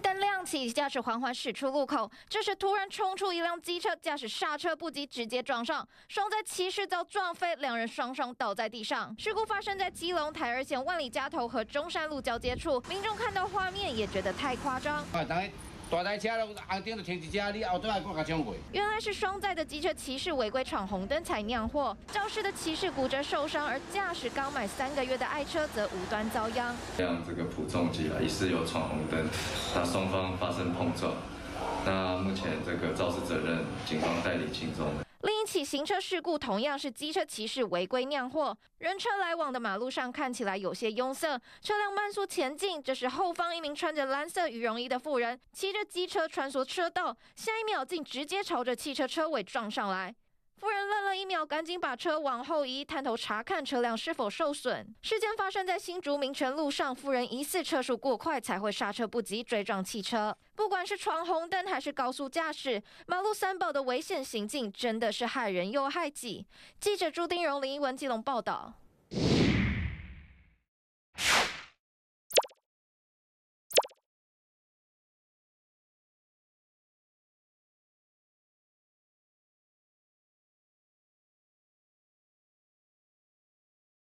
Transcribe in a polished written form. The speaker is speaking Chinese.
绿灯亮起，驾驶缓缓驶出路口。这时突然冲出一辆机车，驾驶刹车不及，直接撞上，双载骑士遭撞飞，两人双双倒在地上。事故发生在基隆台二线万里家头和中山路交接处，民众看到画面也觉得太夸张。 大台车了，红灯就停一只，你后头还搁甲抢过。原来是双载的机车骑士违规闯红灯才酿祸，肇事的骑士骨折受伤，而驾驶刚满3个月的爱车则无端遭殃。像这个朴仲基啊，疑似有闯红灯，那双方发生碰撞，那目前这个肇事责任，警方代理轻重。 另一起行车事故同样是机车骑士违规酿祸，人车来往的马路上看起来有些拥塞，车辆慢速前进。这时后方一名穿着蓝色羽绒衣的妇人骑着机车穿梭车道，下一秒竟直接朝着汽车车尾撞上来。妇人愣了一秒，赶紧把车往后移，探头查看车辆是否受损。事件发生在新竹民权路上，妇人疑似车速过快才会刹车不及追撞汽车。 不管是闯红灯还是高速驾驶，马路三宝的危险行径真的是害人又害己。记者朱丁荣、林一文基隆报道。